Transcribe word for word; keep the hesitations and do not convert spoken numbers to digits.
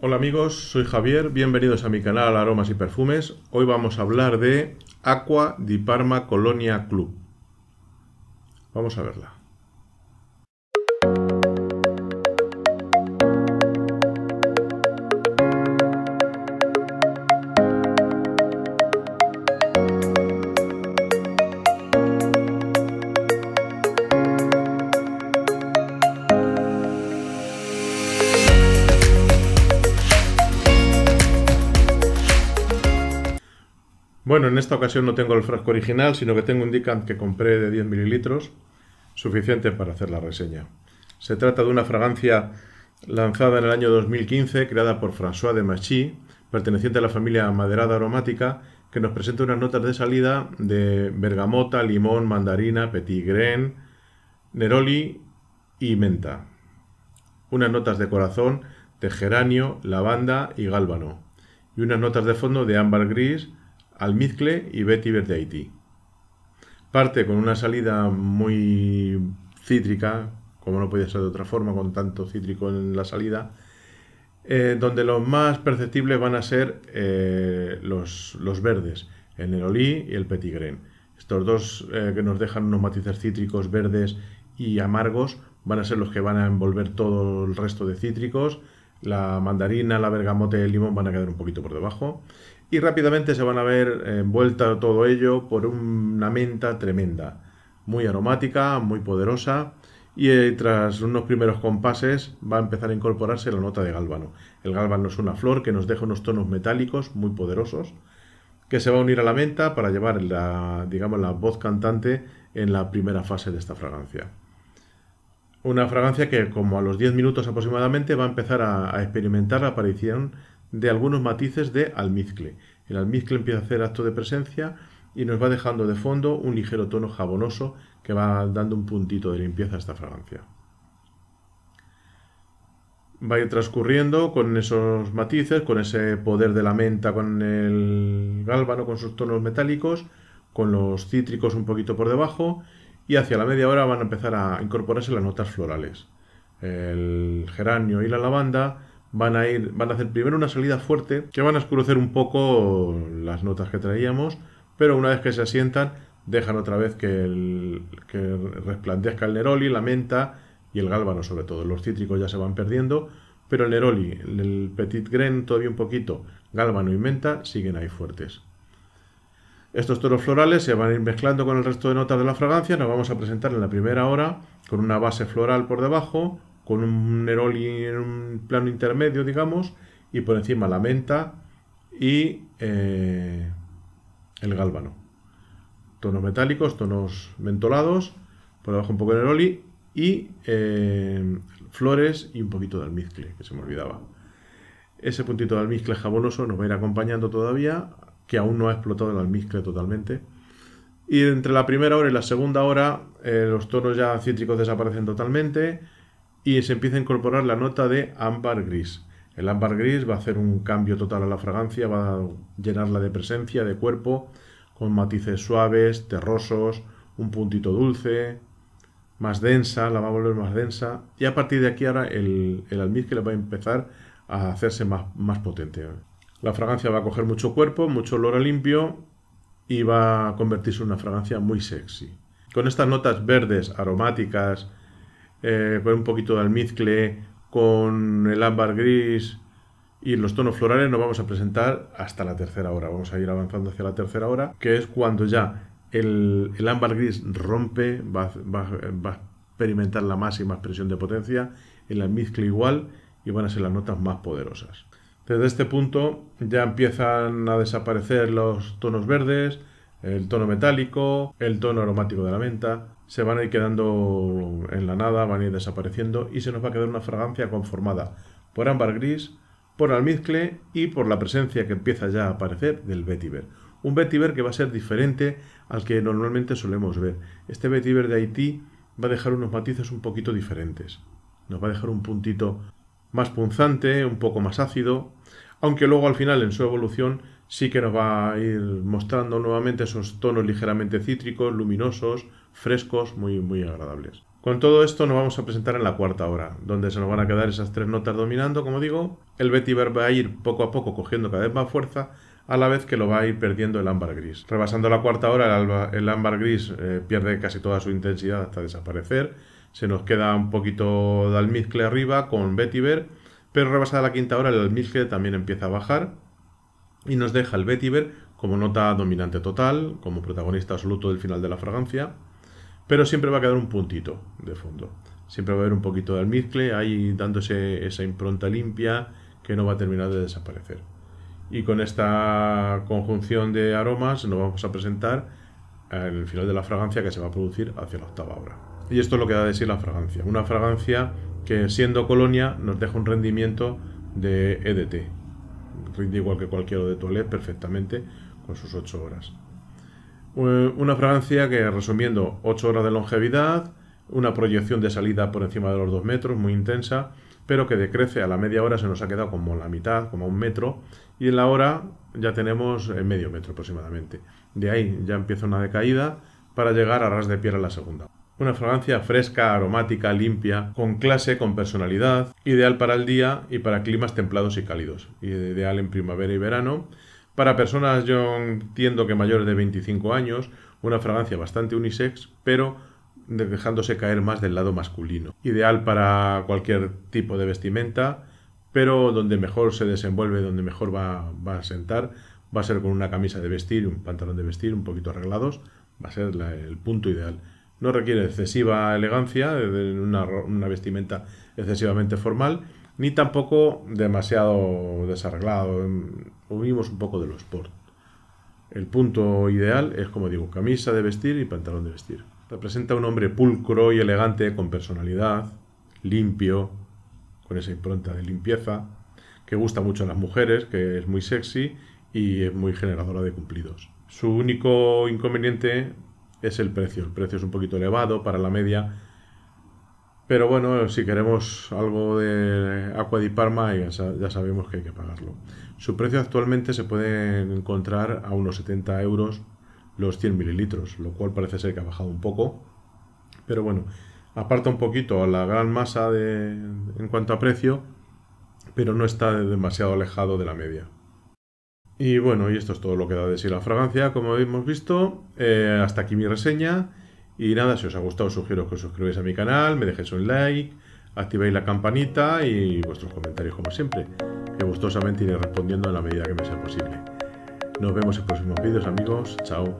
Hola amigos, soy Javier, bienvenidos a mi canal Aromas y Perfumes. Hoy vamos a hablar de Acqua di Parma Colonia Club. Vamos a verla. Bueno, en esta ocasión no tengo el frasco original, sino que tengo un decant que compré de diez mililitros, suficiente para hacer la reseña. Se trata de una fragancia lanzada en el año dos mil quince, creada por François Demachy, perteneciente a la familia maderada aromática, que nos presenta unas notas de salida de bergamota, limón, mandarina, petit grain, neroli y menta. Unas notas de corazón de geranio, lavanda y gálbano. Y unas notas de fondo de ámbar gris, almizcle y vetiver de Haití. Parte con una salida muy cítrica, como no podía ser de otra forma, con tanto cítrico en la salida, eh, donde los más perceptibles van a ser eh, los, los verdes, el neroli y el petit grain. Estos dos eh, que nos dejan unos matices cítricos verdes y amargos van a ser los que van a envolver todo el resto de cítricos. La mandarina, la bergamota y el limón van a quedar un poquito por debajo. Y rápidamente se van a ver envuelta todo ello por una menta tremenda. Muy aromática, muy poderosa. Y tras unos primeros compases va a empezar a incorporarse la nota de gálbano. El gálbano es una flor que nos deja unos tonos metálicos muy poderosos, que se va a unir a la menta para llevar la, digamos, la voz cantante en la primera fase de esta fragancia. Una fragancia que, como a los diez minutos aproximadamente, va a empezar a, a experimentar la aparición de algunos matices de almizcle. El almizcle empieza a hacer acto de presencia y nos va dejando de fondo un ligero tono jabonoso que va dando un puntito de limpieza a esta fragancia. Va a ir transcurriendo con esos matices, con ese poder de la menta, con el gálbano, con sus tonos metálicos, con los cítricos un poquito por debajo. Y hacia la media hora van a empezar a incorporarse las notas florales. El geranio y la lavanda van a, ir, van a hacer primero una salida fuerte, que van a oscurecer un poco las notas que traíamos, pero una vez que se asientan, dejan otra vez que, el, que resplandezca el neroli, la menta y el gálbano sobre todo. Los cítricos ya se van perdiendo, pero el neroli, el petit grain todavía un poquito, gálbano y menta siguen ahí fuertes. Estos tonos florales se van a ir mezclando con el resto de notas de la fragancia. Nos vamos a presentar en la primera hora con una base floral por debajo, con un neroli en un plano intermedio, digamos, y por encima la menta y eh, el gálbano. Tonos metálicos, tonos mentolados, por debajo un poco de neroli y eh, flores y un poquito de almizcle, que se me olvidaba. Ese puntito de almizcle jabonoso nos va a ir acompañando todavía, que aún no ha explotado el almizcle totalmente. Y entre la primera hora y la segunda hora, eh, los tonos ya cítricos desaparecen totalmente y se empieza a incorporar la nota de ámbar gris. El ámbar gris va a hacer un cambio total a la fragancia, va a llenarla de presencia, de cuerpo, con matices suaves, terrosos, un puntito dulce, más densa, la va a volver más densa. Y a partir de aquí ahora el, el almizcle va a empezar a hacerse más, más potente. La fragancia va a coger mucho cuerpo, mucho olor a limpio y va a convertirse en una fragancia muy sexy. Con estas notas verdes, aromáticas, eh, con un poquito de almizcle, con el ámbar gris y los tonos florales nos vamos a presentar hasta la tercera hora. Vamos a ir avanzando hacia la tercera hora, que es cuando ya el, el ámbar gris rompe, va, va, va a experimentar la máxima expresión de potencia, el almizcle igual y van a ser las notas más poderosas. Desde este punto ya empiezan a desaparecer los tonos verdes, el tono metálico, el tono aromático de la menta. Se van a ir quedando en la nada, van a ir desapareciendo y se nos va a quedar una fragancia conformada por ámbar gris, por almizcle y por la presencia que empieza ya a aparecer del vetiver. Un vetiver que va a ser diferente al que normalmente solemos ver. Este vetiver de Haití va a dejar unos matices un poquito diferentes. Nos va a dejar un puntito más punzante, un poco más ácido, aunque luego al final en su evolución sí que nos va a ir mostrando nuevamente esos tonos ligeramente cítricos, luminosos, frescos, muy, muy agradables. Con todo esto nos vamos a presentar en la cuarta hora, donde se nos van a quedar esas tres notas dominando, como digo. El vetiver va a ir poco a poco cogiendo cada vez más fuerza, a la vez que lo va a ir perdiendo el ámbar gris. Rebasando la cuarta hora, el, alba, el ámbar gris eh, pierde casi toda su intensidad hasta desaparecer. Se nos queda un poquito de almizcle arriba con vetiver, pero rebasada la quinta hora el almizcle también empieza a bajar y nos deja el vetiver como nota dominante total, como protagonista absoluto del final de la fragancia, pero siempre va a quedar un puntito de fondo. Siempre va a haber un poquito de almizcle ahí dándose esa impronta limpia que no va a terminar de desaparecer. Y con esta conjunción de aromas nos vamos a presentar en el final de la fragancia, que se va a producir hacia la octava hora. Y esto es lo que da de sí la fragancia. Una fragancia que, siendo colonia, nos deja un rendimiento de E D T. Rinde igual que cualquier eau de toilette perfectamente con sus ocho horas. Una fragancia que, resumiendo, ocho horas de longevidad, una proyección de salida por encima de los dos metros, muy intensa, pero que decrece a la media hora, se nos ha quedado como la mitad, como un metro, y en la hora ya tenemos medio metro aproximadamente. De ahí ya empieza una decaída para llegar a ras de piel a la segunda. Una fragancia fresca, aromática, limpia, con clase, con personalidad, ideal para el día y para climas templados y cálidos, ideal en primavera y verano. Para personas, yo entiendo que mayores de veinticinco años, una fragancia bastante unisex, pero dejándose caer más del lado masculino. Ideal para cualquier tipo de vestimenta, pero donde mejor se desenvuelve, donde mejor va, va a sentar, va a ser con una camisa de vestir, un pantalón de vestir un poquito arreglados, va a ser la, el punto ideal. No requiere excesiva elegancia, una, una vestimenta excesivamente formal, ni tampoco demasiado desarreglado. Huimos un poco de lo sport. El punto ideal es, como digo, camisa de vestir y pantalón de vestir. Representa un hombre pulcro y elegante, con personalidad, limpio, con esa impronta de limpieza, que gusta mucho a las mujeres, que es muy sexy y es muy generadora de cumplidos. Su único inconveniente es el precio. El precio es un poquito elevado para la media, pero bueno, si queremos algo de Acqua di Parma ya sabemos que hay que pagarlo. Su precio actualmente se puede encontrar a unos setenta euros los cien mililitros, lo cual parece ser que ha bajado un poco, pero bueno, aparta un poquito a la gran masa de, en cuanto a precio, pero no está demasiado alejado de la media. Y bueno, y esto es todo lo que da de sí la fragancia, como hemos visto. Eh, hasta aquí mi reseña, y nada, si os ha gustado os sugiero que os suscribáis a mi canal, me dejéis un like, activéis la campanita y vuestros comentarios, como siempre, que gustosamente iré respondiendo en la medida que me sea posible. Nos vemos en próximos vídeos, amigos. Chao.